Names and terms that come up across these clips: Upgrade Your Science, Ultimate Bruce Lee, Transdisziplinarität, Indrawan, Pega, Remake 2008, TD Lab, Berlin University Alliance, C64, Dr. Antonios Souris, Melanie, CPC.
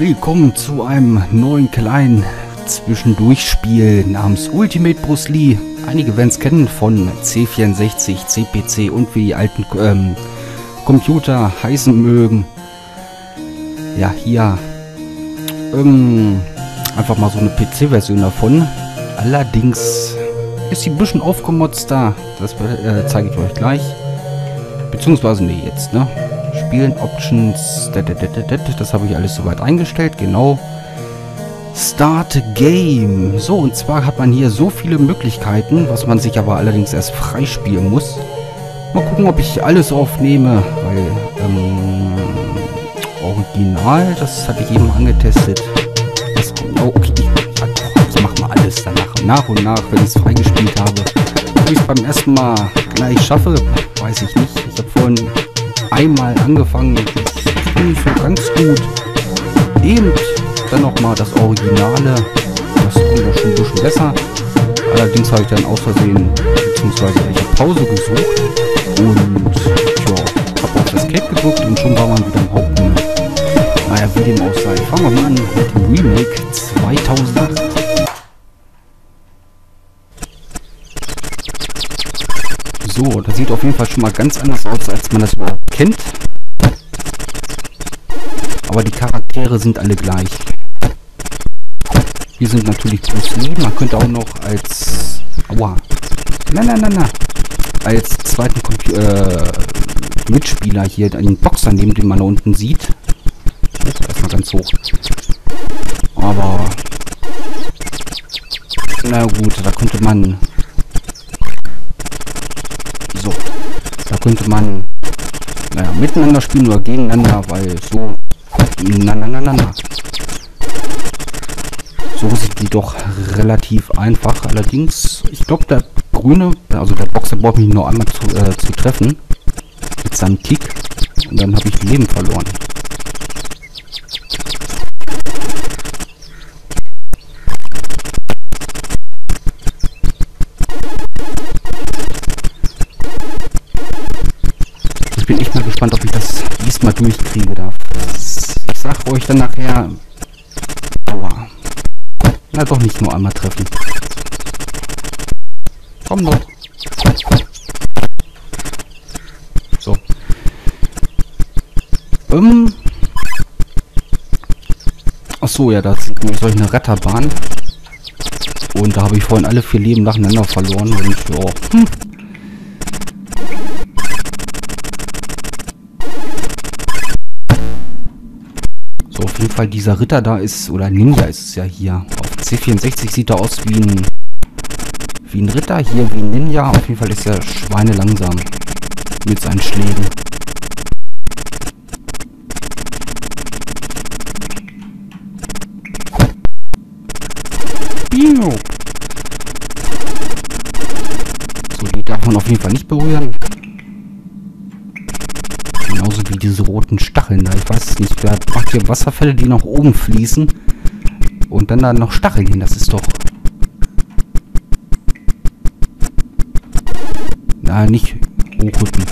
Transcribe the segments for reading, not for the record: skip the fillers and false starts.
willkommen zu einem neuen kleinen Zwischendurchspiel namens Ultimate Bruce Lee. Einige werden es kennen von C64, CPC und wie die alten Computer heißen mögen. Ja, hier einfach mal so eine PC-Version davon. Allerdings ist sie ein bisschen aufgemotzt da. Das zeige ich euch gleich. Beziehungsweise, nee, jetzt, ne? Spielen, Options, das habe ich alles soweit eingestellt, genau. Start Game. So, und zwar hat man hier so viele Möglichkeiten, was man sich aber allerdings erst freispielen muss. Mal gucken, ob ich alles aufnehme, weil, Original, das hatte ich eben angetestet. Das, okay, ich mach mal alles danach, nach und nach, wenn ich es freigespielt habe. Ob ich es beim ersten Mal gleich schaffe, weiß ich nicht. Ich habe vorhin einmal angefangen, das ging so ganz gut. Eben dann nochmal das Originale, das ging doch schon ein bisschen besser. Allerdings habe ich dann aus Versehen, beziehungsweise ich habe Pause gesucht und ja, habe auf das Escape gedrückt und schon war man wieder im Hauptmenü. Naja, wie dem auch sei, fangen wir mal an mit dem Remake 2008. So, das sieht auf jeden Fall schon mal ganz anders aus, als man das überhaupt kennt. Aber die Charaktere sind alle gleich. Hier sind natürlich Bruce Lee. Man könnte auch noch als... Aua. Na. Als zweiten Mitspieler hier einen Boxer nehmen, den man da unten sieht. Erstmal ganz hoch. Aber... Na gut, da könnte man... naja, miteinander spielen oder gegeneinander, weil so... So sind die doch relativ einfach. Allerdings, ich glaube, der Grüne, also der Boxer, braucht mich nur einmal zu treffen. Mit seinem Kick. Und dann habe ich Leben verloren. Ob ich das diesmal durchkriege darf. Ich sag euch dann nachher. Aua. Na doch nicht nur einmal treffen. Komm doch. So. Achso, ja, da ist solch eine Retterbahn. Und da habe ich vorhin alle 4 Leben nacheinander verloren. Und ja. Auf jeden Fall dieser Ritter da ist, oder Ninja ist es ja hier. Auf C64 sieht er aus wie ein Ritter, hier wie ein Ninja. Auf jeden Fall ist er schweinelangsam mit seinen Schlägen. So, die darf man auf jeden Fall nicht berühren. Genauso wie diese roten Stacheln da. Ich weiß es nicht, wer macht hier Wasserfälle, die nach oben fließen und dann da noch Stacheln hin. Das ist doch... Na, nicht hochrücken.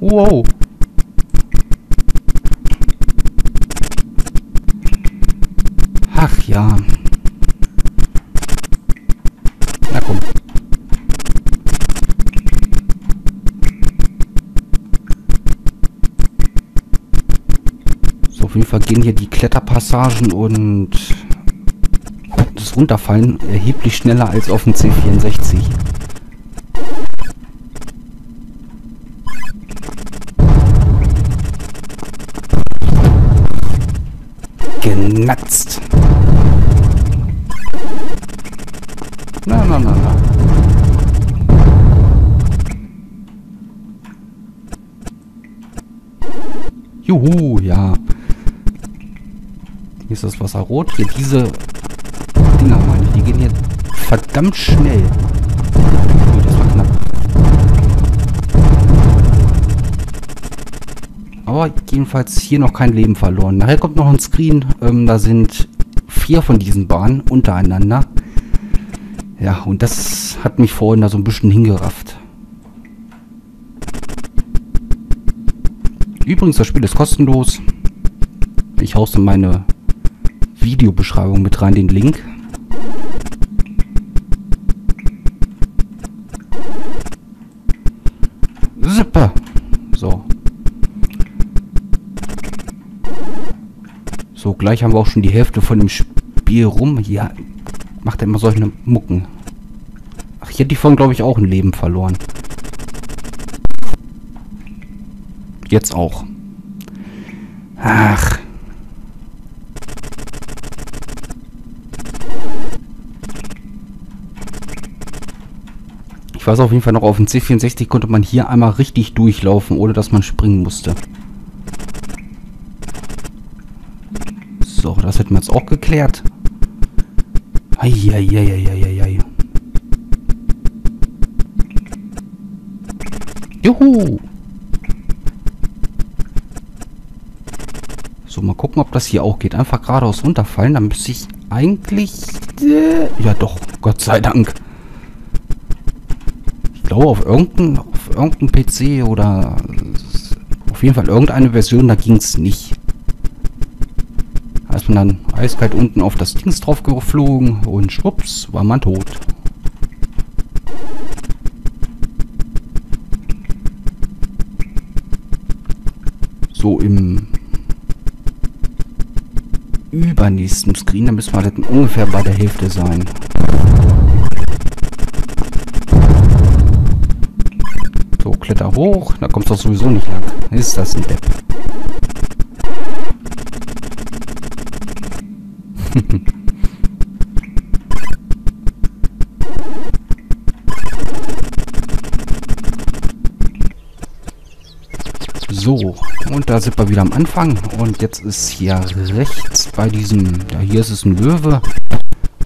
Wow. Ach ja. Na komm. Auf jeden Fall gehen hier die Kletterpassagen und das Runterfallen erheblich schneller als auf dem C64. Genatzt! Na. Juhu, ja. Hier ist das Wasser rot. Hier diese Dinger, meine ich, die gehen hier verdammt schnell. Das war knapp. Aber jedenfalls hier noch kein Leben verloren. Nachher kommt noch ein Screen. Da sind 4 von diesen Bahnen untereinander. Ja, und das hat mich vorhin da so ein bisschen hingerafft. Übrigens, das Spiel ist kostenlos. Ich hau's in meine Videobeschreibung mit rein, den Link. Super. So. So, gleich haben wir auch schon die Hälfte von dem Spiel rum. Ja, macht er immer solche Mucken. Ach, hier hat die Form, glaube ich, auch ein Leben verloren. Jetzt auch. Ach. Ich weiß auf jeden Fall noch, auf dem C64 konnte man hier einmal richtig durchlaufen, ohne dass man springen musste. So, das hätten wir jetzt auch geklärt. Eieieiei. Juhu! So, mal gucken, ob das hier auch geht. Einfach geradeaus runterfallen, dann müsste ich eigentlich... ja doch, Gott sei Dank. Auf irgendeinem PC oder auf jeden Fall irgendeine Version, da ging es nicht. Da ist man dann eiskalt unten auf das Dings drauf geflogen und schwupps, war man tot. So, im übernächsten Screen, da müssen wir halt ungefähr bei der Hälfte sein. Kletter hoch, da kommst du sowieso nicht lang. Ist das ein Depp? So, und da sind wir wieder am Anfang. Und jetzt ist hier rechts bei diesem, ja, hier ist es ein Löwe.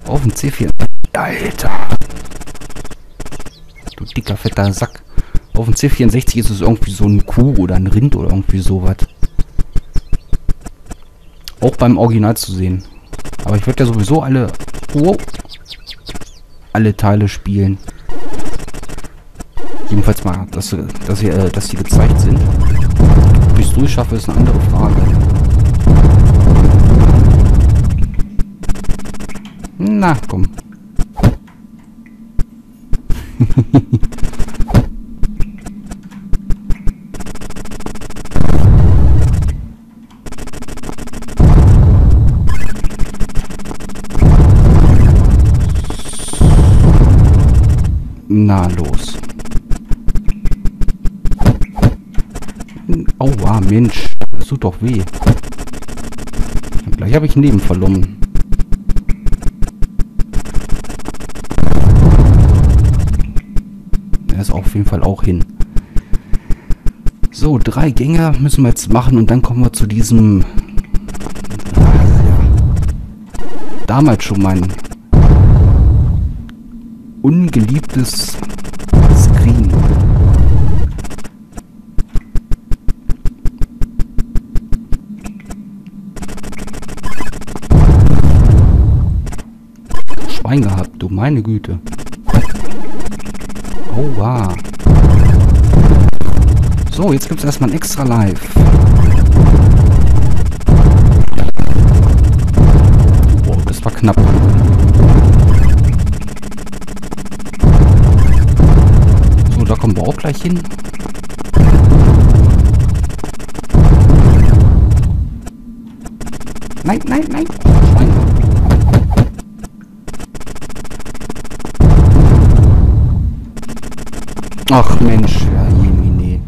Auf dem C4. Alter! Du dicker, fetter Sack. Auf dem C64 ist es irgendwie so ein Kuh oder ein Rind oder irgendwie sowas. Auch beim Original zu sehen. Aber ich werde ja sowieso alle Teile spielen. Jedenfalls mal, dass sie gezeigt sind. Ob ich es durchschaffe, ist eine andere Frage. Na, komm. Na los. Aua, Mensch. Das tut doch weh. Und gleich habe ich ein Leben verloren. Der ist auf jeden Fall auch hin. So, 3 Gänge müssen wir jetzt machen und dann kommen wir zu diesem... damals schon meinen... ungeliebtes Screen. Schwein gehabt, du meine Güte. Oh, wow. So, jetzt gibt es erstmal ein extra Live. Oh, das war knapp. Da kommen wir auch gleich hin. Nein. Schwein. Ach Mensch, ja, jemine.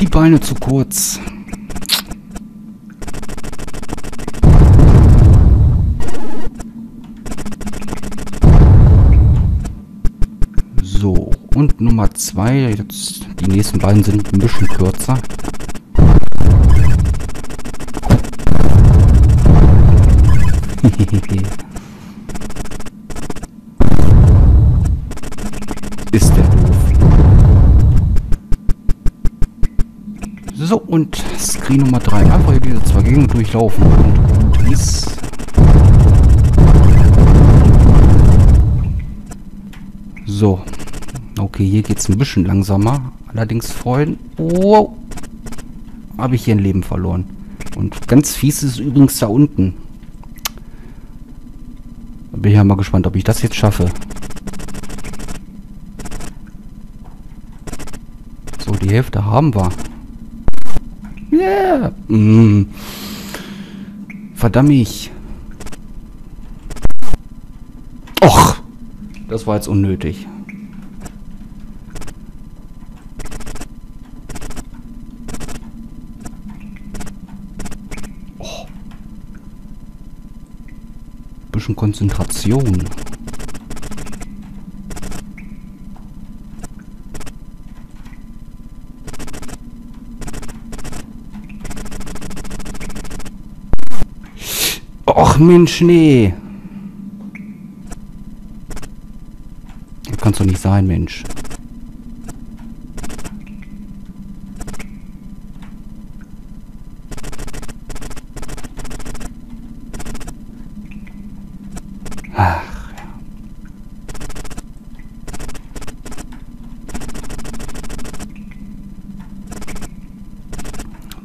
Die Beine zu kurz. Und Nummer 2, jetzt die nächsten beiden sind ein bisschen kürzer. Ist der doof. So, und Screen Nummer 3. Einfach hier diese 2 Gegenden durchlaufen. Und dies. So. Okay, hier geht es ein bisschen langsamer. Allerdings vorhin... Wow! Habe ich hier ein Leben verloren. Und ganz fies ist übrigens da unten. Da bin ich ja mal gespannt, ob ich das jetzt schaffe. So, die Hälfte haben wir. Yeah! Mm. Verdammt mich. Och! Das war jetzt unnötig. Konzentration. Och Mensch, nee. Das kann's doch nicht sein, Mensch.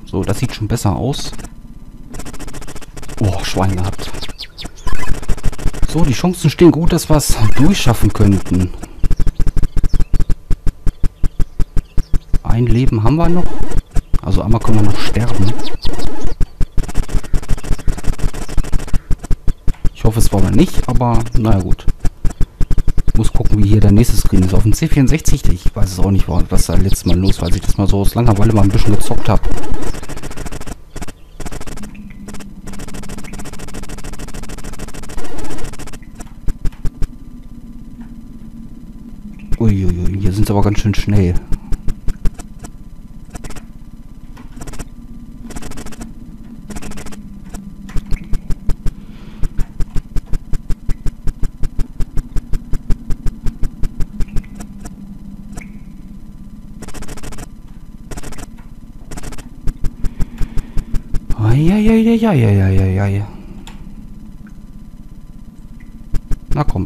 So, das sieht schon besser aus. Oh, Schwein gehabt. So, die Chancen stehen gut, dass wir es durchschaffen könnten. Ein Leben haben wir noch. Also einmal können wir noch sterben. Ich hoffe, es war mal nicht, aber naja gut. Ich muss gucken, wie hier der nächste Screen ist. Auf dem C64, ich weiß es auch nicht, was da letztes Mal los war, als ich das mal so aus Langeweile mal ein bisschen gezockt habe. Uiuiui, hier sind sie aber ganz schön schnell. Ja. Na komm.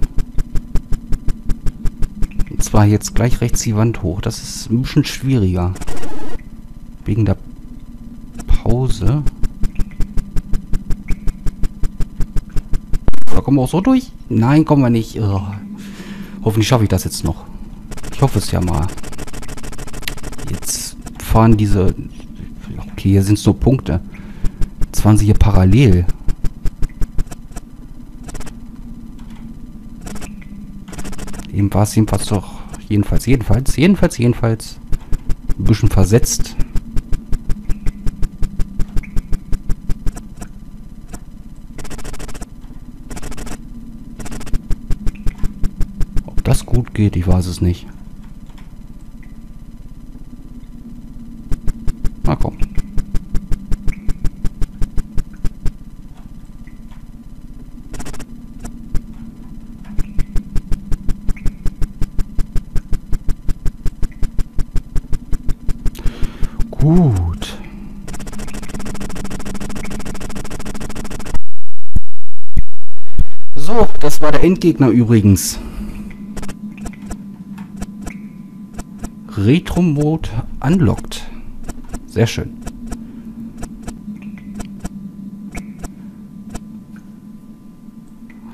Und zwar jetzt gleich rechts die Wand hoch. Das ist ein bisschen schwieriger. Wegen der Pause. Da kommen wir auch so durch? Nein, kommen wir nicht. Ugh. Hoffentlich schaffe ich das jetzt noch. Ich hoffe es ja mal. Jetzt fahren diese... Okay, hier sind es nur Punkte. Waren sie hier parallel? Eben war es jedenfalls doch. Jedenfalls. Ein bisschen versetzt. Ob das gut geht, ich weiß es nicht. Na komm. Gut. So, das war der Endgegner übrigens. Retro-Mode unlocked. Sehr schön.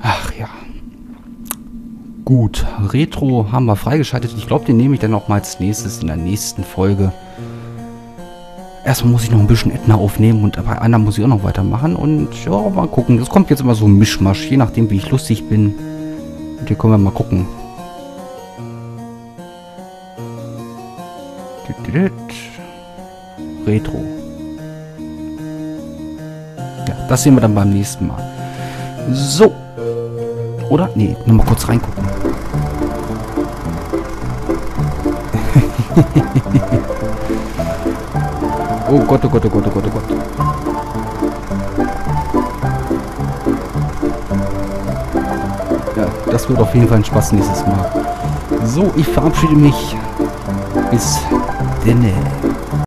Ach ja. Gut, Retro haben wir freigeschaltet. Ich glaube, den nehme ich dann noch mal als nächstes in der nächsten Folge. Erstmal muss ich noch ein bisschen Ätna aufnehmen und bei einer muss ich auch noch weitermachen. Und ja, mal gucken. Das kommt jetzt immer so ein Mischmasch, je nachdem, wie ich lustig bin. Und hier können wir mal gucken. Retro. Ja, das sehen wir dann beim nächsten Mal. So. Oder? Nee, nochmal kurz reingucken. Oh Gott, oh Gott, oh Gott, oh Gott, oh Gott. Ja, das wird auf jeden Fall ein Spaß nächstes Mal. So, ich verabschiede mich. Bis denne.